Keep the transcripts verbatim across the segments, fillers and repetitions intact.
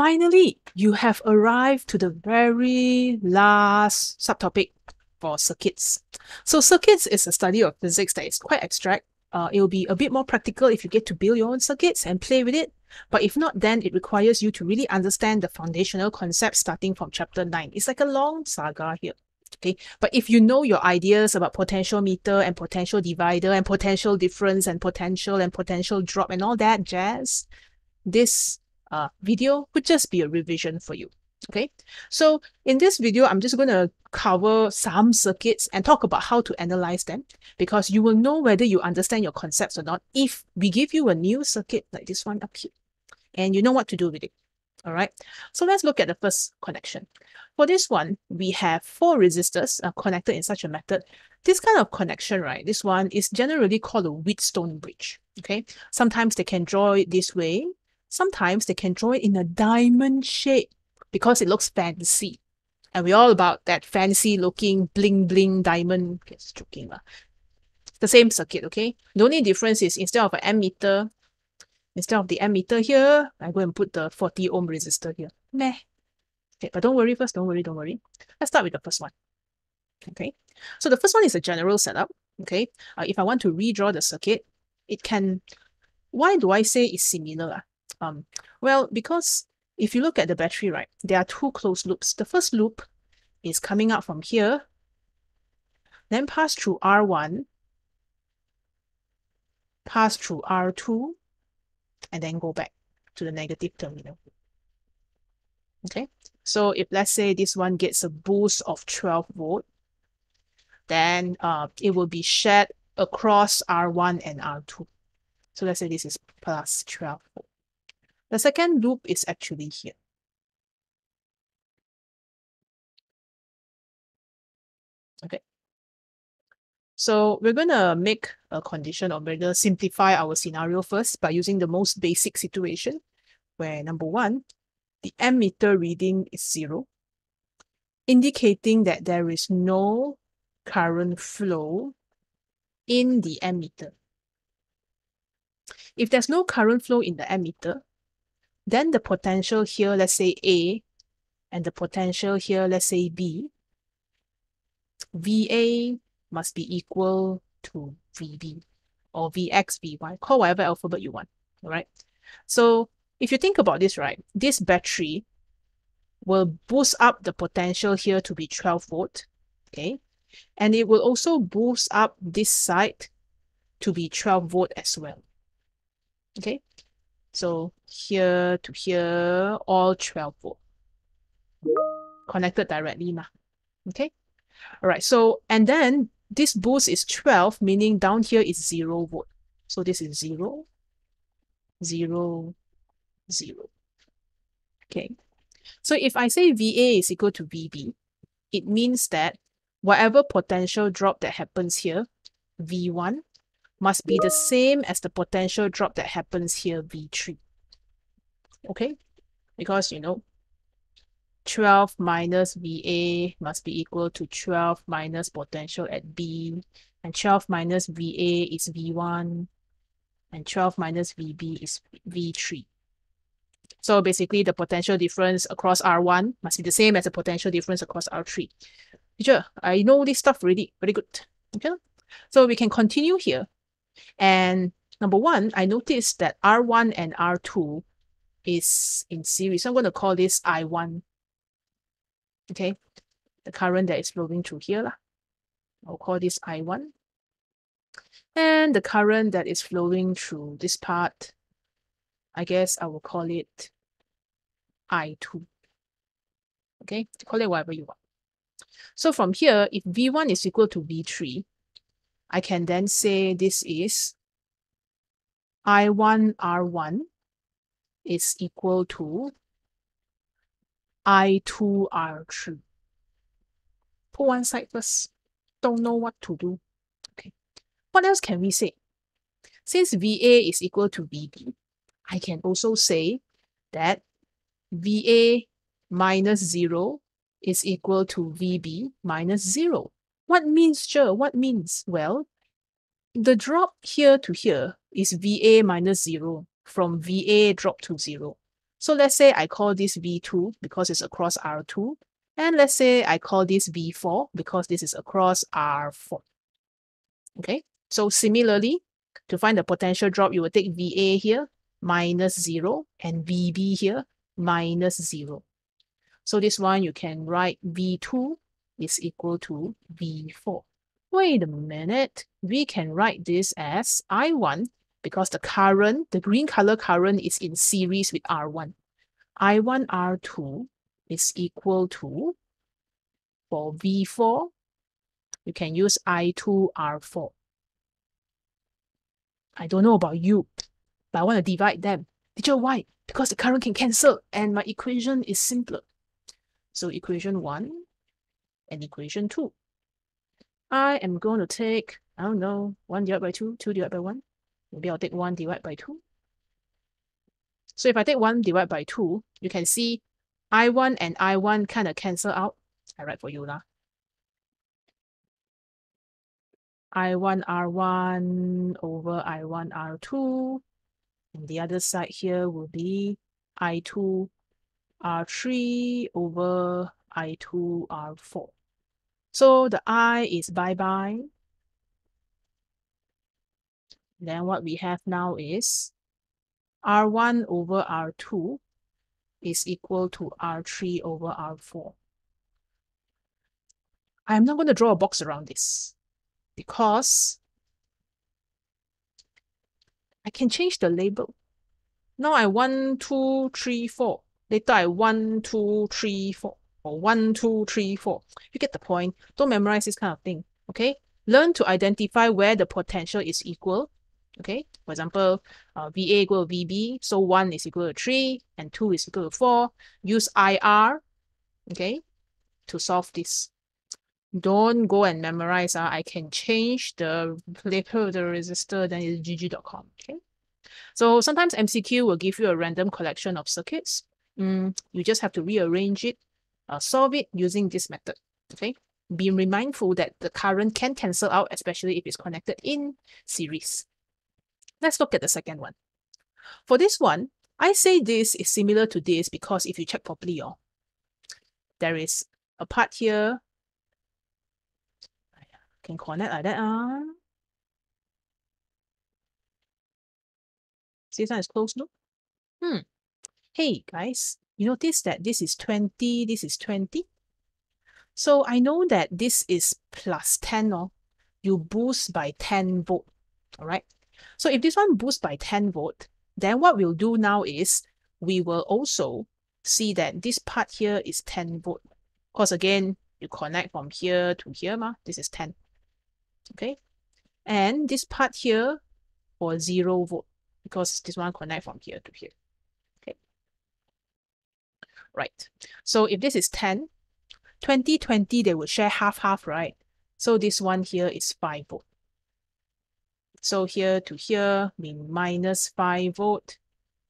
Finally, you have arrived to the very last subtopic for circuits. So circuits is a study of physics that is quite abstract. Uh, it will be a bit more practical if you get to build your own circuits and play with it. But if not, then it requires you to really understand the foundational concepts starting from chapter nine. It's like a long saga here. Okay, but if you know your ideas about potentiometer and potential divider and potential difference and potential and potential drop and all that jazz, this uh, video would just be a revision for you. Okay, so in this video, I'm just going to cover some circuits and talk about how to analyze them, because you will know whether you understand your concepts or not if we give you a new circuit like this one up here and you know what to do with it. All right, so let's look at the first connection. For this one, we have four resistors uh, connected in such a method. This kind of connection, right, this one is generally called a Wheatstone bridge. Okay, sometimes they can draw it this way. Sometimes they can draw it in a diamond shape because it looks fancy. And we're all about that fancy looking bling bling diamond. Okay, just joking lah. The same circuit, okay? The only difference is instead of an ammeter, instead of the ammeter here, I go and put the forty ohm resistor here. Meh. Okay, but don't worry first, don't worry, don't worry. Let's start with the first one. Okay, so the first one is a general setup. Okay, uh, if I want to redraw the circuit, it can... Why do I say it's similar? Um, well, because if you look at the battery, right, there are two closed loops. The first loop is coming out from here, then pass through R one, pass through R two, and then go back to the negative terminal. Okay, so if let's say this one gets a boost of twelve volt, then uh, it will be shed across R one and R two. So let's say this is plus twelve volt. The second loop is actually here. Okay, so we're going to make a condition, or we're going to simplify our scenario first by using the most basic situation where, number one, the ammeter reading is zero, indicating that there is no current flow in the ammeter. If there's no current flow in the ammeter, then the potential here, let's say A, and the potential here, let's say B, V A must be equal to V B, or V X, V Y, call whatever alphabet you want, all right? So if you think about this, right, this battery will boost up the potential here to be twelve volt, okay? And it will also boost up this side to be twelve volt as well, okay? So here to here, all twelve volt. Connected directly. Nah. Okay. All right. So, and then this boost is twelve, meaning down here is zero volt. So this is zero, zero, zero. Okay. So if I say V A is equal to V B, it means that whatever potential drop that happens here, V one, must be the same as the potential drop that happens here, V three. Okay? Because, you know, twelve minus V A must be equal to twelve minus potential at B, and twelve minus V A is V one, and twelve minus V B is V three. So basically, the potential difference across R one must be the same as the potential difference across R three. Teacher, I know this stuff already. Very good. Okay? So we can continue here. And number one, I noticed that R one and R two is in series. So I'm going to call this I one. Okay, the current that is flowing through here lah. I'll call this I one. And the current that is flowing through this part, I guess I will call it I two. Okay, call it whatever you want. So from here, if V one is equal to V three, I can then say this is I one R one is equal to I two R three. Put one side first. Don't know what to do. Okay. What else can we say? Since V A is equal to V B, I can also say that V A minus zero is equal to V B minus zero. What means, sure? What means? Well, the drop here to here is V A minus zero from V A drop to zero. So let's say I call this V two because it's across R two. And let's say I call this V four because this is across R four. Okay, so similarly, to find the potential drop, you will take V A here, minus zero, and V B here, minus zero. So this one, you can write V two is equal to V four. Wait a minute, we can write this as I one because the current, the green color current is in series with R one. I one, R two is equal to, for V four, you can use I two, R four. I don't know about you, but I want to divide them. Teacher, why? Because the current can cancel and my equation is simpler. So equation one and equation two. I am going to take, I don't know, one divided by two, two divided by one. Maybe I'll take one divided by two. So if I take one divided by two, you can see I one and I one kind of cancel out. I write for you lah. I one R one over I one R two. And the other side here will be I two R three over I two R four. So the I is bye-bye. Then what we have now is R one over R two is equal to R three over R four. I'm not going to draw a box around this because I can change the label. Now I one, two, three, four. Later I one, two, three, four. Or one, two, three, four. You get the point. Don't memorize this kind of thing. Okay? Learn to identify where the potential is equal. Okay? For example, uh, V A equal to V B. So one is equal to three and two is equal to four. Use I R, okay, to solve this. Don't go and memorize. Uh, I can change the label of the resistor, then it's G G dot com. Okay? So sometimes M C Q will give you a random collection of circuits. Mm, you just have to rearrange it, uh, solve it using this method. Okay? Be mindful that the current can cancel out, especially if it's connected in series. Let's look at the second one. For this one, I say this is similar to this because if you check properly, oh, there is a part here. Can connect like that. Uh. See, this one is closed loop. Hmm. Hey, guys, you notice that this is twenty, this is twenty. So I know that this is plus ten. Oh. You boost by ten volt. All right. So if this one boosts by ten volt, then what we'll do now is we will also see that this part here is ten volt. Because again, you connect from here to here. Ma. This is ten. Okay, and this part here for zero volt because this one connect from here to here. Okay, right. So if this is ten, twenty, twenty, they will share half half, right? So this one here is five volt. So here to here mean minus five volt.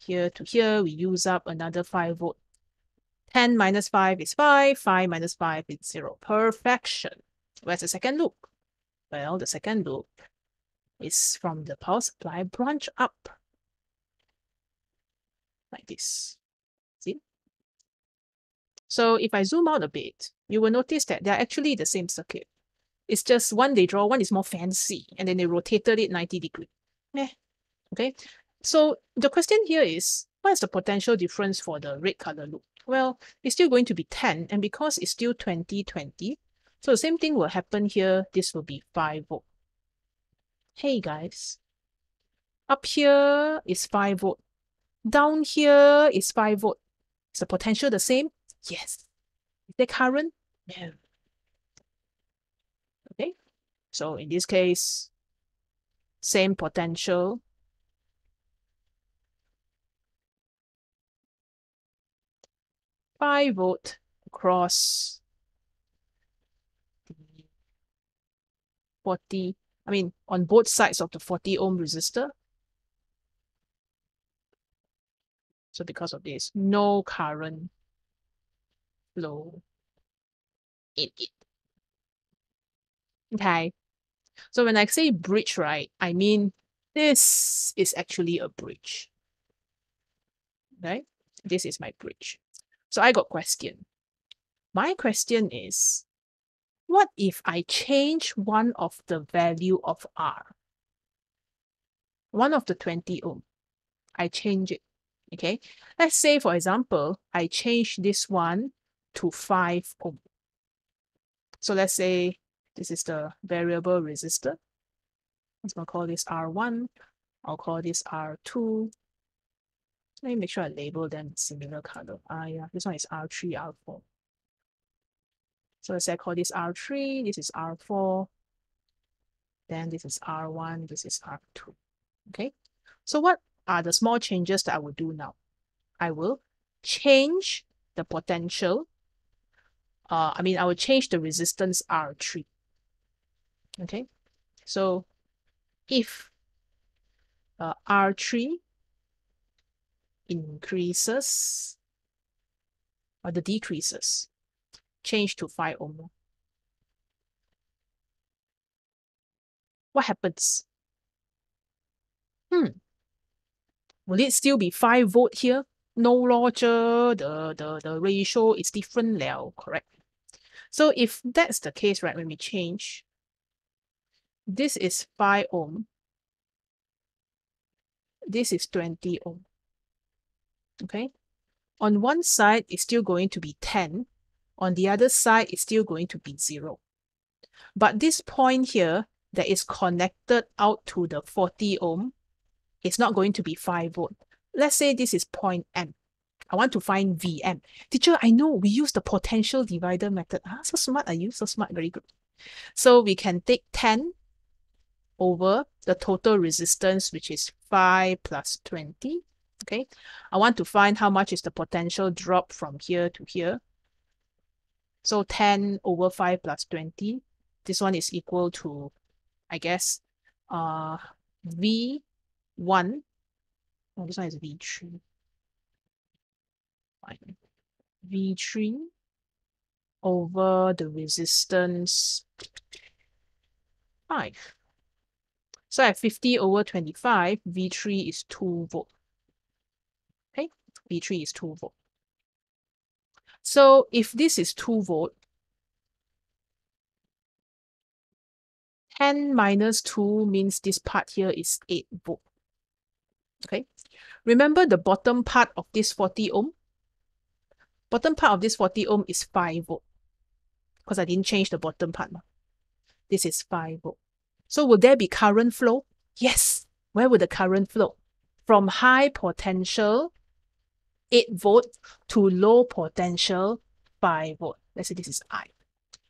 Here to here we use up another five volt. ten minus five is five. five minus five is zero. Perfection. Where's the second loop? Well, the second loop is from the power supply branch up. Like this. See? So if I zoom out a bit, you will notice that they're actually the same circuit. It's just one they draw, one is more fancy, and then they rotated it ninety degrees. Meh. Okay. So the question here is, what is the potential difference for the red color loop? Well, it's still going to be ten, and because it's still twenty, twenty, so the same thing will happen here. This will be five volt. Hey guys, up here is five volt. Down here is five volt. Is the potential the same? Yes. Is the current? No. Okay. So in this case, same potential. five volt across forty, I mean, on both sides of the forty ohm resistor. So because of this, no current flow in it. Okay. So when I say bridge, right, I mean, this is actually a bridge. Right? This is my bridge. So I got question. My question is, what if I change one of the value of R? One of the twenty ohm. I change it. Okay. Let's say, for example, I change this one to five ohm. So let's say this is the variable resistor. I'm going to call this R one. I'll call this R two. Let me make sure I label them similar color. Ah, yeah. This one is R three, R four. So let's say I call this R three. This is R four. Then this is R one. This is R two. Okay. So what are the small changes that I will do now? I will change the potential. Uh, I mean, I will change the resistance R three. Okay. So if uh, R three increases or the decreases, change to five ohm. What happens? Hmm. Will it still be five volt here? No larger, the, the, the ratio is different now, correct? So if that's the case, right, when we change, this is five ohm. This is twenty ohm. Okay. On one side, it's still going to be ten. On the other side, it's still going to be zero. But this point here that is connected out to the forty ohm, it's not going to be five volt. Let's say this is point M. I want to find V M. Teacher, I know we use the potential divider method. Ah, so smart are you? So smart, very good. So we can take ten over the total resistance, which is five plus twenty. Okay. I want to find how much is the potential drop from here to here. So ten over five plus twenty. This one is equal to, I guess, uh, V one. Oh, this one is V three. Fine. V three over the resistance five. So at fifty over twenty-five, V three is two volt. Okay, V three is two volt. So if this is two volt, ten minus two means this part here is eight volt. Okay, remember the bottom part of this forty ohm? Bottom part of this forty ohm is five volt. Because I didn't change the bottom part. This is five volt. So will there be current flow? Yes. Where will the current flow? From high potential, eight volt, to low potential, five volt. Let's say this is I.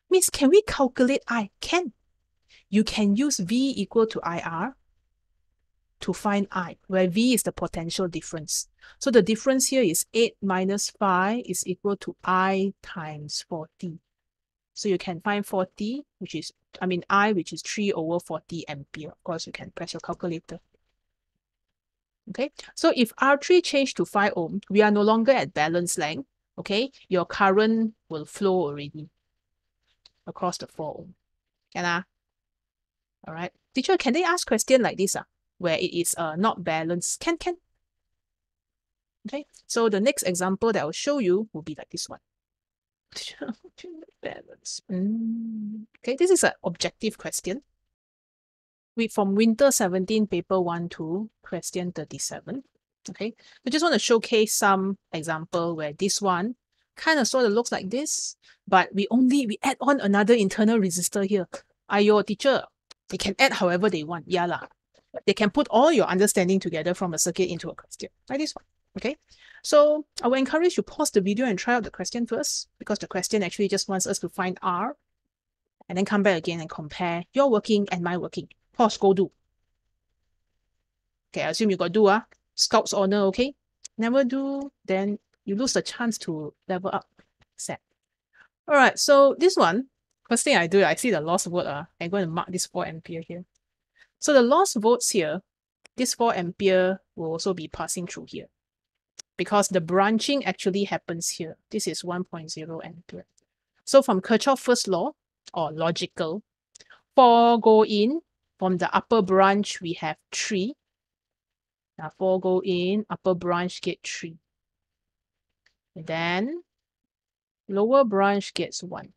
Miss, can we calculate I? Can. You can use V equal to I R to find I, where V is the potential difference. So the difference here is eight minus five is equal to I times forty. So you can find forty, which is, I mean, I, which is three over forty ampere. Of course, you can press your calculator. Okay, so if R three changed to five ohm, we are no longer at balance length. Okay, your current will flow already across the four ohm. Can I? All right. Teacher, can they ask question like this, uh, where it is uh, not balanced? Can, can. Okay, so the next example that I'll show you will be like this one. Balance. Mm. Okay, this is an objective question. We from winter seventeen paper one to question thirty-seven. Okay, I just want to showcase some example where this one kind of sort of looks like this, but we only we add on another internal resistor here. Are your teacher? They can add however they want. Yeah lah. They can put all your understanding together from a circuit into a question like this one. Okay, so I will encourage you to pause the video and try out the question first, because the question actually just wants us to find R and then come back again and compare your working and my working. Pause, go do. Okay, I assume you got do, ah. Scout's honor, okay? Never do, then you lose the chance to level up. Set. All right, so this one, first thing I do, I see the lost volt, ah. I'm going to mark this four ampere here. So the lost volts here, this four ampere will also be passing through here, because the branching actually happens here. This is one point zero ampere. So from Kirchhoff's first law, or logical, four go in, from the upper branch we have three. Now four go in, upper branch get three. Then lower branch gets one.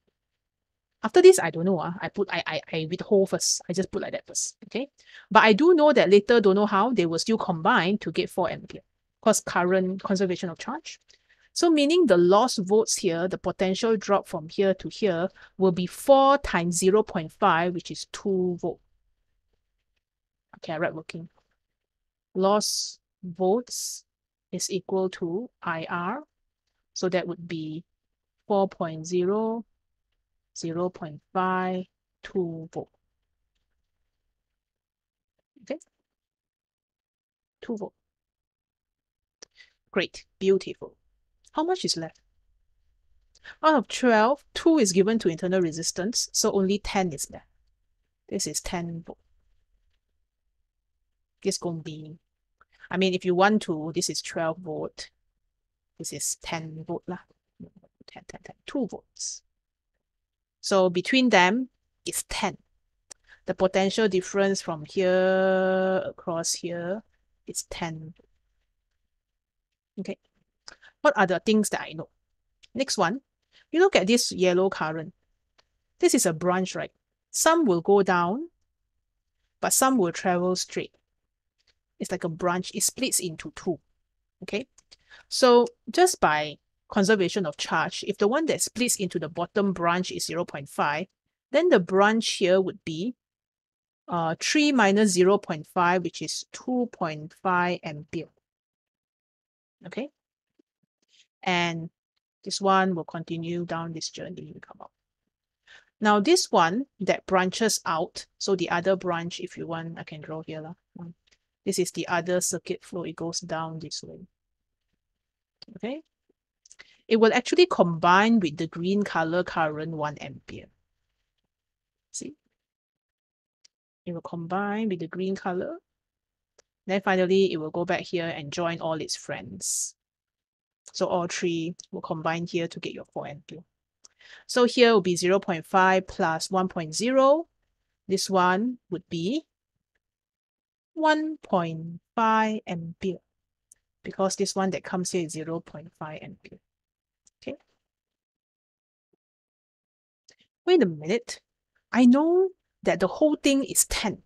After this, I don't know. Uh, I put I, I I withhold first. I just put like that first. Okay. But I do know that later, don't know how, they will still combine to get four ampere. Because current conservation of charge. So meaning the lost volts here, the potential drop from here to here will be four times zero point five, which is two volt. Okay, I right working. Lost volts is equal to I R. So that would be four point zero. zero point five, two volt. Okay, two volt. Great, beautiful. How much is left? Out of twelve, two is given to internal resistance, so only ten is left. This is ten volt. This going to be, I mean, if you want to, this is twelve volt. This is ten volt lah. ten, ten, ten, two volts. So between them is ten. The potential difference from here across here is ten. Okay. What are the things that I know? Next one, you look at this yellow current. This is a branch, right? Some will go down, but some will travel straight. It's like a branch. It splits into two. Okay. So just by conservation of charge, if the one that splits into the bottom branch is zero point five, then the branch here would be uh, three minus zero point five, which is two point five ampere. Okay? And this one will continue down this journey and come out. Now, this one that branches out, so the other branch, if you want, I can draw here. Lah. This is the other circuit flow. It goes down this way. Okay? It will actually combine with the green color current one ampere. See? It will combine with the green color. Then finally, it will go back here and join all its friends. So all three will combine here to get your four ampere. So here will be zero point five plus one point zero. This one would be one point five ampere. Because this one that comes here is zero point five ampere. Okay. Wait a minute. I know that the whole thing is ten.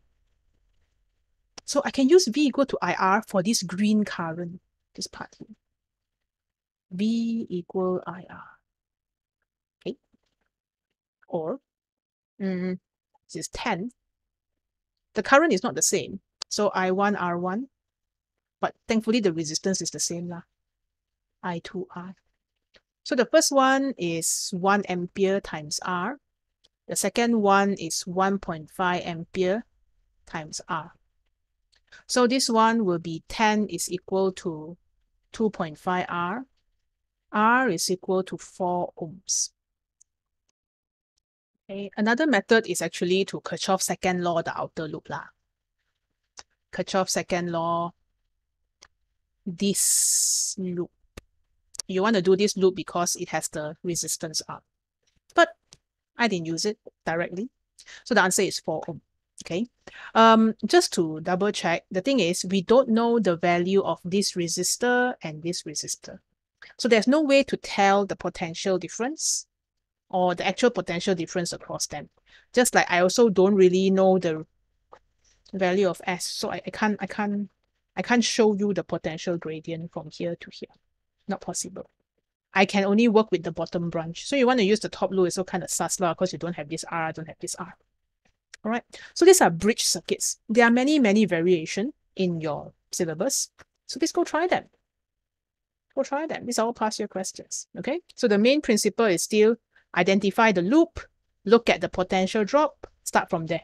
So I can use V equal to I R for this green current, this part here. V equal I R. Okay. Or, mm, this is ten. The current is not the same. So I one, R one. But thankfully, the resistance is the same. Lah. I two, R. So the first one is one ampere times R. The second one is one point five ampere times R. So this one will be ten is equal to two point five R. R is equal to four ohms. Okay. Another method is actually to Kirchhoff's second law, the outer loop. Lah. Kirchhoff's second law, this loop. You want to do this loop because it has the resistance up. But I didn't use it directly. So the answer is four ohm. Okay. Um, just to double check, the thing is we don't know the value of this resistor and this resistor. So there's no way to tell the potential difference or the actual potential difference across them. Just like I also don't really know the value of S. So I, I can't I can't I can't show you the potential gradient from here to here. Not possible. I can only work with the bottom branch. So you want to use the top loop, it's all kind of sus lah, because you don't have this R, don't have this R. All right. So these are bridge circuits. There are many, many variations in your syllabus. So let's go try them. Go try them. These are all past year questions. Okay. So the main principle is still identify the loop, look at the potential drop, start from there.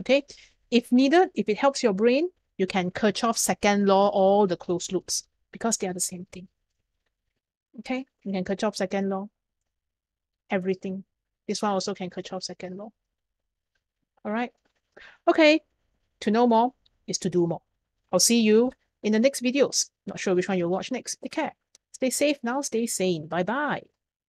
Okay. If needed, if it helps your brain, you can Kirchhoff's second law all the closed loops because they are the same thing. Okay, you can Kirchhoff's second law. Everything. This one also can Kirchhoff's second law. All right. Okay. To know more is to do more. I'll see you in the next videos. Not sure which one you'll watch next. Take care. Stay safe now. Stay sane. Bye-bye.